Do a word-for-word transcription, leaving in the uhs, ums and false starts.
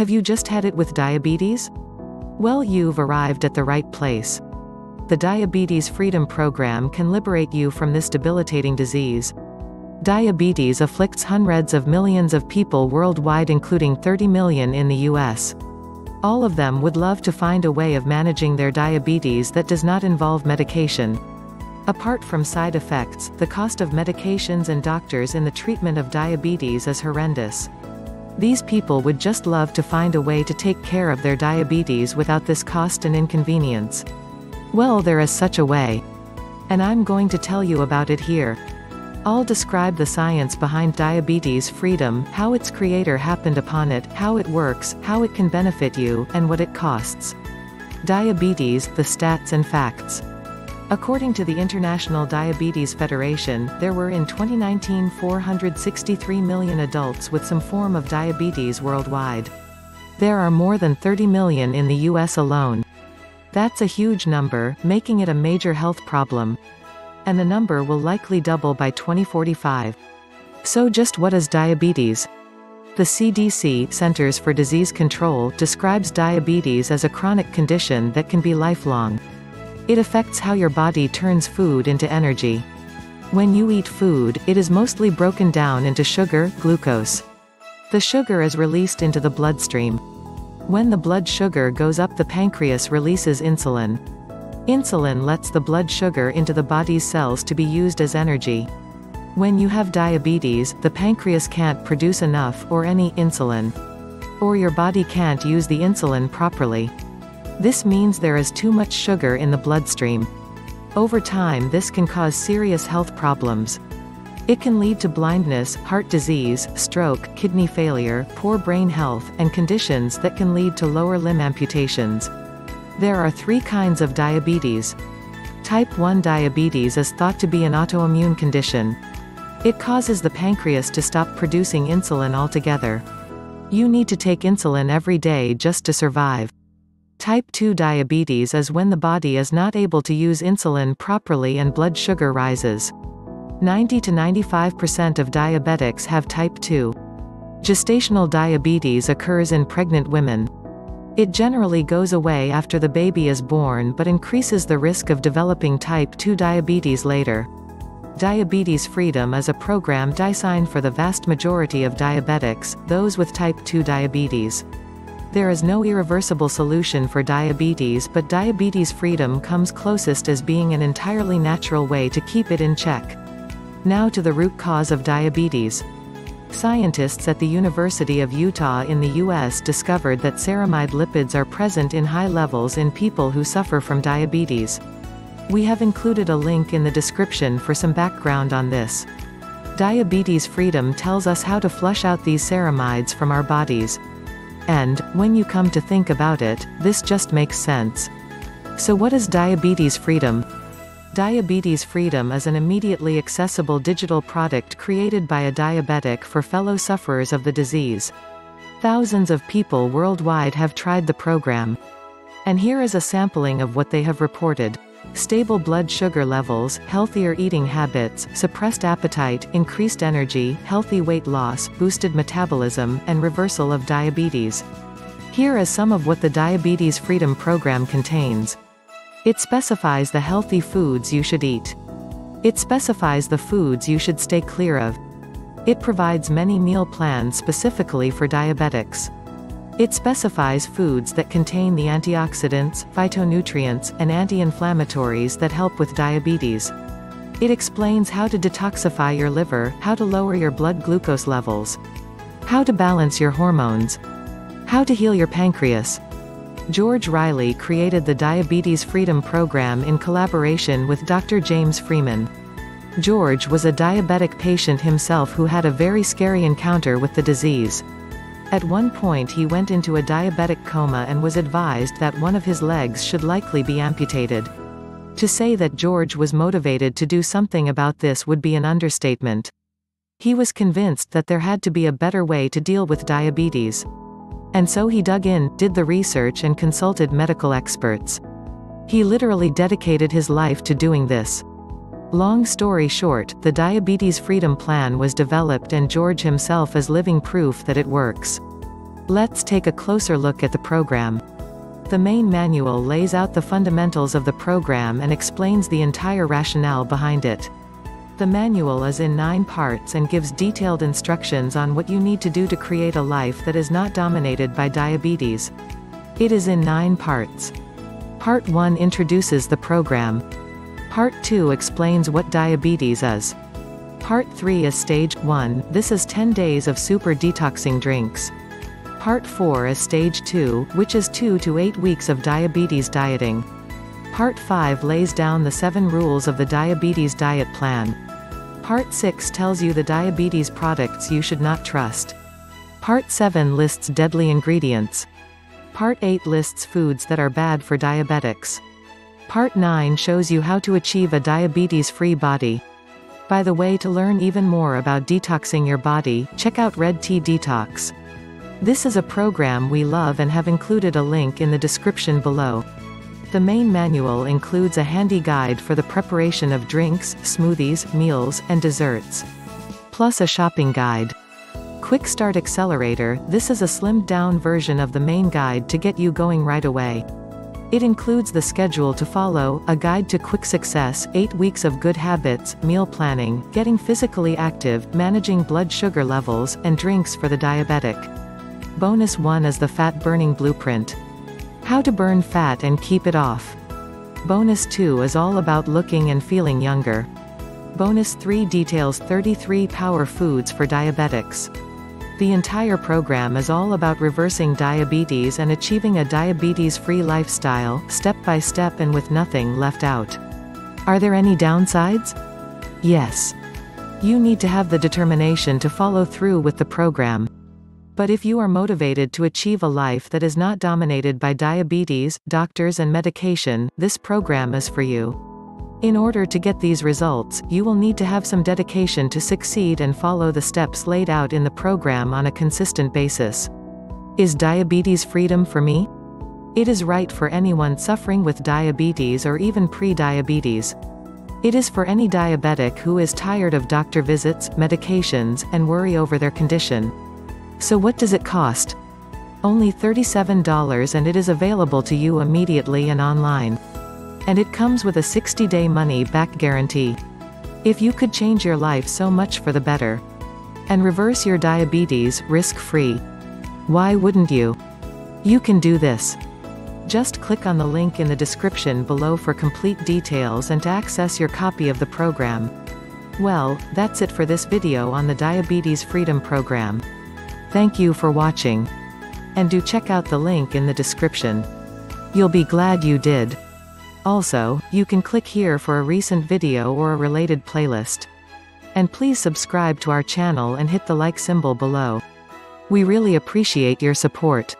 Have you just had it with diabetes? Well, you've arrived at the right place. The Diabetes Freedom Program can liberate you from this debilitating disease. Diabetes afflicts hundreds of millions of people worldwide, including thirty million in the U S All of them would love to find a way of managing their diabetes that does not involve medication. Apart from side effects, the cost of medications and doctors in the treatment of diabetes is horrendous. These people would just love to find a way to take care of their diabetes without this cost and inconvenience. Well, there is such a way. And I'm going to tell you about it here. I'll describe the science behind diabetes freedom, how its creator happened upon it, how it works, how it can benefit you, and what it costs. Diabetes, the stats and facts. According to the International Diabetes Federation, there were in twenty nineteen four hundred sixty-three million adults with some form of diabetes worldwide. There are more than thirty million in the U S alone. That's a huge number, making it a major health problem. And the number will likely double by twenty forty-five. So just what is diabetes? The C D C, Centers for Disease Control, describes diabetes as a chronic condition that can be lifelong. It affects how your body turns food into energy. When you eat food, it is mostly broken down into sugar, glucose. The sugar is released into the bloodstream. When the blood sugar goes up, the pancreas releases insulin. Insulin lets the blood sugar into the body's cells to be used as energy. When you have diabetes, the pancreas can't produce enough or any insulin. Or your body can't use the insulin properly. This means there is too much sugar in the bloodstream. Over time, this can cause serious health problems. It can lead to blindness, heart disease, stroke, kidney failure, poor brain health, and conditions that can lead to lower limb amputations. There are three kinds of diabetes. Type one diabetes is thought to be an autoimmune condition. It causes the pancreas to stop producing insulin altogether. You need to take insulin every day just to survive. Type two diabetes is when the body is not able to use insulin properly and blood sugar rises. ninety to ninety-five percent of diabetics have type two. Gestational diabetes occurs in pregnant women. It generally goes away after the baby is born but increases the risk of developing type two diabetes later. Diabetes Freedom is a program designed for the vast majority of diabetics, those with type two diabetes. There is no irreversible solution for diabetes, but diabetes freedom comes closest as being an entirely natural way to keep it in check. Now to the root cause of diabetes. Scientists at the University of Utah in the U S discovered that ceramide lipids are present in high levels in people who suffer from diabetes. We have included a link in the description for some background on this. Diabetes Freedom tells us how to flush out these ceramides from our bodies. And, when you come to think about it, this just makes sense. So what is Diabetes Freedom? Diabetes Freedom is an immediately accessible digital product created by a diabetic for fellow sufferers of the disease. Thousands of people worldwide have tried the program. And here is a sampling of what they have reported. Stable blood sugar levels, healthier eating habits, suppressed appetite, increased energy, healthy weight loss, boosted metabolism, and reversal of diabetes. Here is some of what the Diabetes Freedom Program contains. It specifies the healthy foods you should eat. It specifies the foods you should stay clear of. It provides many meal plans specifically for diabetics. It specifies foods that contain the antioxidants, phytonutrients, and anti-inflammatories that help with diabetes. It explains how to detoxify your liver, how to lower your blood glucose levels, how to balance your hormones, how to heal your pancreas. George Riley created the Diabetes Freedom Program in collaboration with Doctor James Freeman. George was a diabetic patient himself who had a very scary encounter with the disease. At one point he went into a diabetic coma and was advised that one of his legs should likely be amputated. To say that George was motivated to do something about this would be an understatement. He was convinced that there had to be a better way to deal with diabetes. And so he dug in, did the research, and consulted medical experts. He literally dedicated his life to doing this. Long story short, the Diabetes Freedom Plan was developed and George himself is living proof that it works. Let's take a closer look at the program. The main manual lays out the fundamentals of the program and explains the entire rationale behind it. The manual is in nine parts and gives detailed instructions on what you need to do to create a life that is not dominated by diabetes. It is in nine parts. Part one introduces the program. Part two explains what diabetes is. Part three is Stage one, this is ten days of super detoxing drinks. Part four is Stage two, which is two to eight weeks of diabetes dieting. Part five lays down the seven rules of the diabetes diet plan. Part six tells you the diabetes products you should not trust. Part seven lists deadly ingredients. Part eight lists foods that are bad for diabetics. Part nine shows you how to achieve a diabetes-free body. By the way, to learn even more about detoxing your body, check out Red Tea Detox. This is a program we love and have included a link in the description below. The main manual includes a handy guide for the preparation of drinks, smoothies, meals, and desserts. Plus a shopping guide. Quick Start Accelerator, this is a slimmed-down version of the main guide to get you going right away. It includes the schedule to follow, a guide to quick success, eight weeks of good habits, meal planning, getting physically active, managing blood sugar levels, and drinks for the diabetic. Bonus one is the fat burning blueprint. How to burn fat and keep it off. Bonus two is all about looking and feeling younger. Bonus three details thirty-three power foods for diabetics. The entire program is all about reversing diabetes and achieving a diabetes-free lifestyle, step by step and with nothing left out. Are there any downsides? Yes. You need to have the determination to follow through with the program. But if you are motivated to achieve a life that is not dominated by diabetes, doctors and medication, this program is for you. In order to get these results, you will need to have some dedication to succeed and follow the steps laid out in the program on a consistent basis. Is diabetes freedom for me? It is right for anyone suffering with diabetes or even pre-diabetes. It is for any diabetic who is tired of doctor visits, medications, and worry over their condition. So what does it cost? Only thirty-seven dollars, and it is available to you immediately and online. And it comes with a sixty-day money-back guarantee. If you could change your life so much for the better, and reverse your diabetes risk-free, why wouldn't you? You can do this. Just click on the link in the description below for complete details and to access your copy of the program. Well, that's it for this video on the Diabetes Freedom Program. Thank you for watching. And do check out the link in the description. You'll be glad you did. Also, you can click here for a recent video or a related playlist. And please subscribe to our channel and hit the like symbol below. We really appreciate your support.